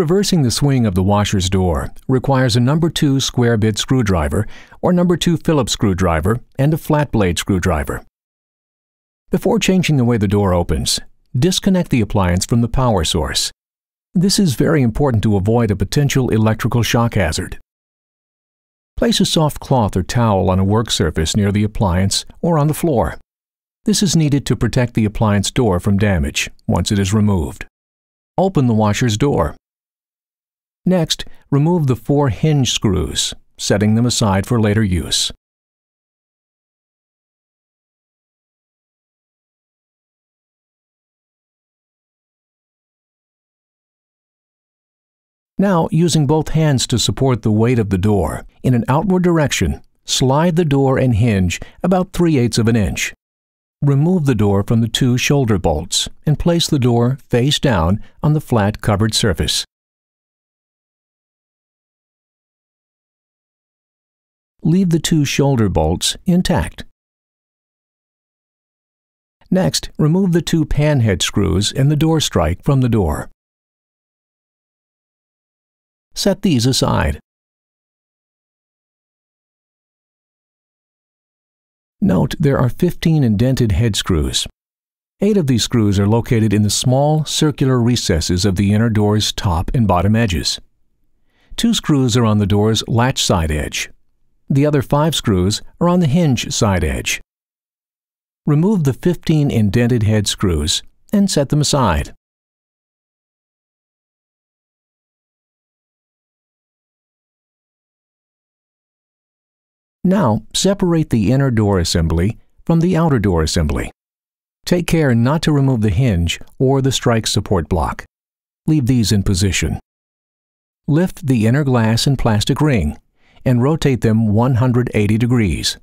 Reversing the swing of the washer's door requires a No. 2 square bit screwdriver or No. 2 Phillips screwdriver and a flat blade screwdriver. Before changing the way the door opens, disconnect the appliance from the power source. This is very important to avoid a potential electrical shock hazard. Place a soft cloth or towel on a work surface near the appliance or on the floor. This is needed to protect the appliance door from damage once it is removed. Open the washer's door. Next, remove the 4 hinge screws, setting them aside for later use. Now, using both hands to support the weight of the door, in an outward direction, slide the door and hinge about 3/8 of an inch. Remove the door from the 2 shoulder bolts and place the door face down on the flat covered surface. Leave the 2 shoulder bolts intact. Next, remove the 2 panhead screws and the door strike from the door. Set these aside. Note there are 15 indented head screws. 8 of these screws are located in the small, circular recesses of the inner door's top and bottom edges. 2 screws are on the door's latch side edge. The other 5 screws are on the hinge side edge. Remove the 15 indented head screws and set them aside. Now, separate the inner door assembly from the outer door assembly. Take care not to remove the hinge or the strike support block. Leave these in position. Lift the inner glass and plastic ring and rotate them 180 degrees.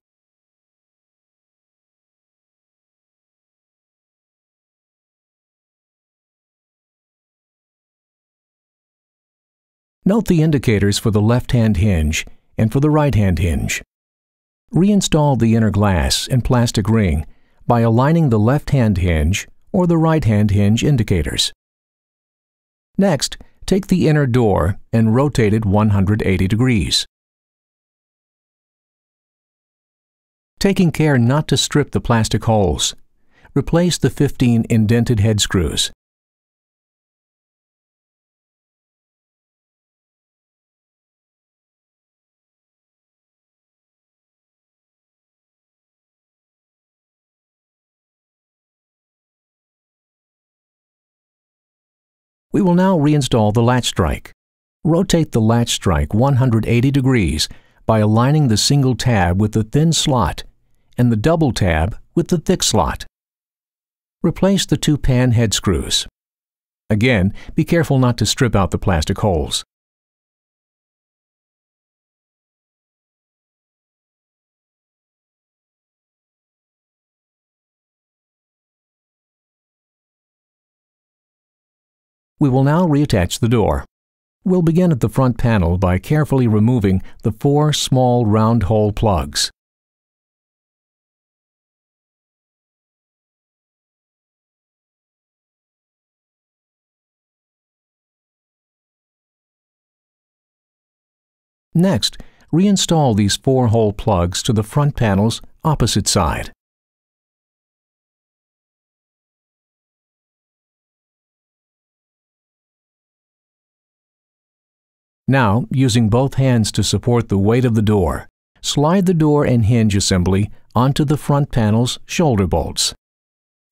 Note the indicators for the left-hand hinge and for the right-hand hinge. Reinstall the inner glass and plastic ring by aligning the left-hand hinge or the right-hand hinge indicators. Next, take the inner door and rotate it 180 degrees. Taking care not to strip the plastic holes, replace the 15 indented head screws. We will now reinstall the latch strike. Rotate the latch strike 180 degrees by aligning the single tab with the thin slot and the double tab with the thick slot. Replace the 2 pan head screws. Again, be careful not to strip out the plastic holes. We will now reattach the door. We'll begin at the front panel by carefully removing the 4 small round hole plugs. Next, reinstall these 4 hole plugs to the front panel's opposite side. Now, using both hands to support the weight of the door, slide the door and hinge assembly onto the front panel's shoulder bolts.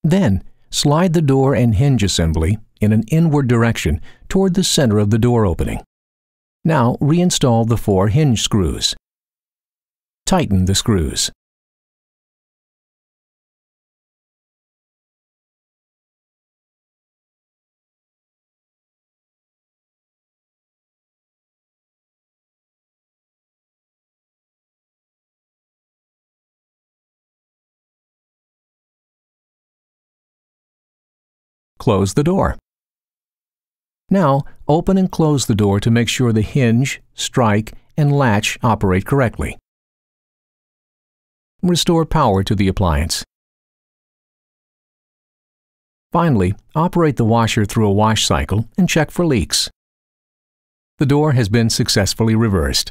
Then, slide the door and hinge assembly in an inward direction toward the center of the door opening. Now, reinstall the 4 hinge screws. Tighten the screws. Close the door. Now, open and close the door to make sure the hinge, strike, and latch operate correctly. Restore power to the appliance. Finally, operate the washer through a wash cycle and check for leaks. The door has been successfully reversed.